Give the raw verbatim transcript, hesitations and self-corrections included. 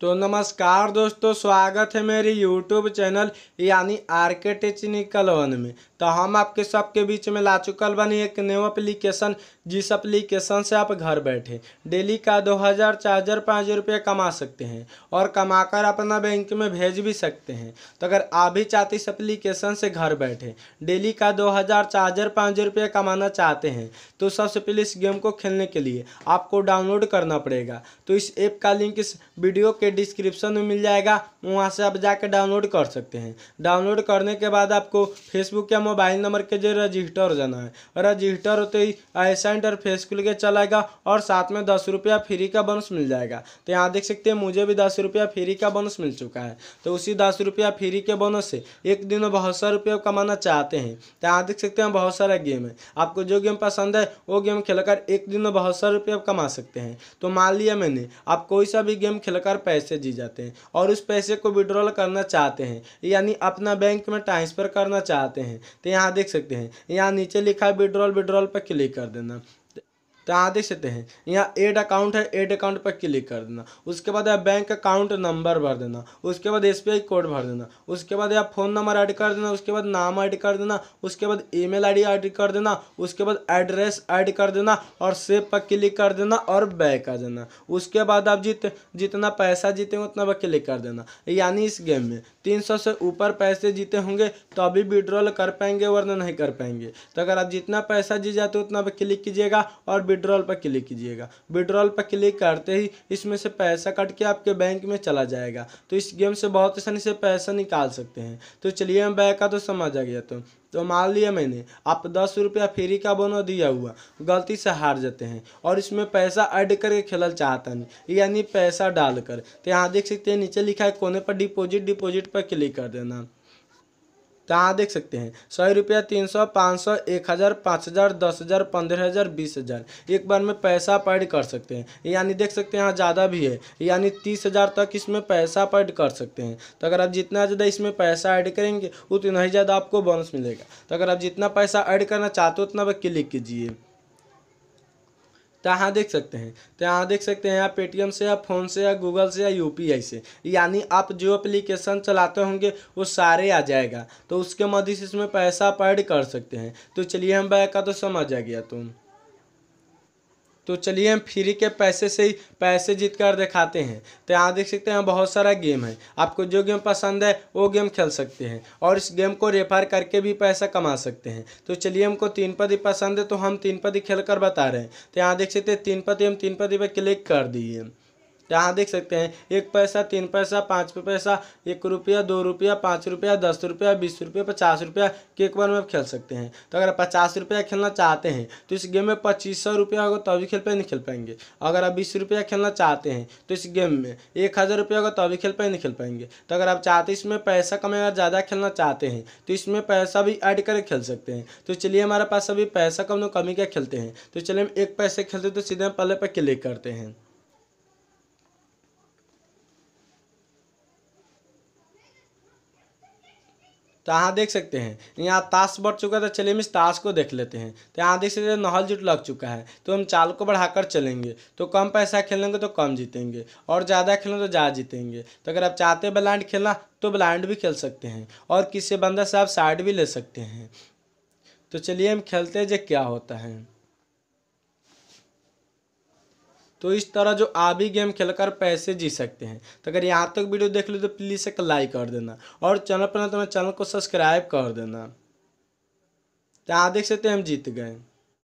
तो नमस्कार दोस्तों, स्वागत है मेरी यूट्यूब चैनल यानी आर के टेक्निकल वन में। तो हम आपके सबके बीच में ला चुकल बनी एक न्यू एप्लीकेशन, जिस एप्लीकेशन से आप घर बैठे डेली का दो हज़ार चार हज़ार पाँच हज़ार रुपये कमा सकते हैं और कमाकर अपना बैंक में भेज भी सकते हैं। तो अगर आप भी चाहते इस एप्लीकेशन से घर बैठे डेली का दो हज़ार चार हज़ार पाँच हज़ार रुपये कमाना चाहते हैं तो सबसे पहले इस गेम को खेलने के लिए आपको डाउनलोड करना पड़ेगा। तो इस ऐप का लिंक इस वीडियो के डिस्क्रिप्शन में मिल जाएगा, वहाँ से आप जाकर डाउनलोड कर सकते हैं। डाउनलोड करने के बाद आपको फेसबुक या मोबाइल नंबर के जरिए रजिस्टर हो जाना है। रजिस्टर होते ही ऐसा इंटरफेस खुल के चलाएगा और साथ में दस रुपया फ्री का बोनस मिल जाएगा। तो यहाँ देख सकते हैं मुझे भी दस रुपया फ्री का बोनस मिल चुका है। तो उसी दस रुपया फ्री के बोनस से एक दिन में बहुत सारे रुपये कमाना चाहते हैं। तो यहाँ देख सकते हैं बहुत सारा गेम है, आपको जो गेम पसंद है वो गेम खेलकर एक दिन में बहुत सारे रुपये कमा सकते हैं। तो मान लिया मैंने आप कोई सा भी गेम खेलकर पैसे जी जाते हैं और उस पैसे को विड्रॉल करना चाहते हैं यानी अपना बैंक में ट्रांसफ़र करना चाहते हैं। तो यहाँ देख सकते हैं यहाँ नीचे लिखा है विड्रॉल, विड्रॉल पर क्लिक कर देना। तो यहाँ देख सकते हैं यहाँ एड अकाउंट है, एड अकाउंट पर क्लिक कर देना। उसके बाद आप बैंक अकाउंट नंबर भर देना, उसके बाद एस बी आई कोड भर देना, उसके बाद आप फ़ोन नंबर ऐड कर देना, उसके बाद नाम ऐड कर देना, उसके बाद ईमेल आईडी ऐड कर देना, उसके बाद एड्रेस ऐड कर देना और सेव पर क्लिक कर देना और बैक आ जाना। उसके बाद आप जित जितना पैसा जीतेंगे उतना पर क्लिक कर देना। यानी इस गेम में तीन सौ से ऊपर पैसे जीते होंगे तो अभी विड्रॉल कर पाएंगे वरना नहीं कर पाएंगे। तो अगर आप जितना पैसा जी जाते हो उतना पर क्लिक कीजिएगा और विड्रॉल पर क्लिक कीजिएगा। विड्रॉल पर क्लिक करते ही इसमें से पैसा कट के आपके बैंक में चला जाएगा। तो इस गेम से बहुत आसानी से पैसा निकाल सकते हैं। तो चलिए हम बैंक का तो समझ आ गया। तो तो मान लिया मैंने आप दस रुपया फ्री का बोनस दिया हुआ गलती से हार जाते हैं और इसमें पैसा ऐड करके खेलना चाहता नहीं यानी पैसा डालकर। तो यहाँ देख सकते हैं नीचे लिखा है कोने पर डिपोजिट, डिपोजिट पर क्लिक कर देना। तो यहाँ देख सकते हैं सौ रुपया, तीन सौ, पाँच सौ, एक हज़ार, पाँच हज़ार, दस हज़ार, पंद्रह हज़ार, बीस हज़ार एक बार में पैसा आप ऐड कर सकते हैं। यानी देख सकते हैं यहाँ ज़्यादा भी है यानी तीस हज़ार तक इसमें पैसा आप ऐड कर सकते हैं। तो अगर आप जितना ज़्यादा इसमें पैसा ऐड करेंगे उतना ही ज़्यादा आपको बोनस मिलेगा। तो अगर आप जितना पैसा ऐड करना चाहते हो उतना पर क्लिक कीजिए। तो यहाँ देख सकते हैं तो यहाँ देख सकते हैं आप पेटीएम से या फ़ोन से या गूगल से या यूपीआई से यानी आप जो एप्लीकेशन चलाते होंगे वो सारे आ जाएगा। तो उसके मदद से इसमें पैसा आप ऐड कर सकते हैं। तो चलिए हम बैंक का तो समझ आ गया। तुम तो चलिए हम फ्री के पैसे से ही पैसे जीत कर दिखाते हैं। तो यहाँ देख सकते हैं बहुत सारा गेम है, आपको जो गेम पसंद है वो गेम खेल सकते हैं और इस गेम को रेफर करके भी पैसा कमा सकते हैं। तो चलिए हमको तीन पति पसंद है तो हम तीन पति खेल कर बता रहे हैं। तो यहाँ देख सकते हैं तीन पति, हम तीन पति पर क्लिक कर दिए। यहाँ देख सकते हैं एक पैसा, तीन पैसा, पाँच पैसा, एक रुपया, दो रुपया, पाँच रुपया, दस रुपया, बीस रुपया, पचास रुपया के एक बार में आप खेल सकते हैं। तो अगर आप पचास रुपया खेलना चाहते हैं तो इस गेम में पच्चीस सौ रुपया होगा तभी खेल पाए, नहीं खेल पाएंगे। अगर आप बीस रुपया खेलना चाहते हैं तो इस गेम में एक हज़ार रुपया होगा तभी खेल पाए, नहीं खेल पाएंगे। तो अगर आप चाहते इसमें पैसा कमाए और ज़्यादा खेलना चाहते हैं तो इसमें पैसा भी ऐड करके खेल सकते हैं। तो चलिए हमारे पास अभी पैसा कम कमी क्या खेलते हैं। तो चलिए हम एक पैसे खेलते हैं तो सीधे हम पहले पर क्लिक करते हैं। तो यहाँ देख सकते हैं यहाँ ताश बढ़ चुका है। तो चलिए हम इस ताश को देख लेते हैं। तो यहाँ देख सकते हैं नहल जुट लग चुका है। तो हम चाल को बढ़ाकर चलेंगे तो कम पैसा खेलेंगे तो कम जीतेंगे और ज़्यादा खेलेंगे तो ज़्यादा जीतेंगे। तो अगर आप चाहते हैं ब्लाइंड खेलना तो ब्लाइंड भी खेल सकते हैं और किसी बंदा से आप साइड भी ले सकते हैं। तो चलिए हम खेलते हैं जो क्या होता है। तो इस तरह जो आप भी गेम खेलकर पैसे जीत सकते हैं। तो अगर यहाँ तक वीडियो देख लो तो प्लीज़ एक लाइक कर देना और चैनल पर ना तो मेरे चैनल को सब्सक्राइब कर देना। तो यहाँ देख सकते हैं हम जीत गए।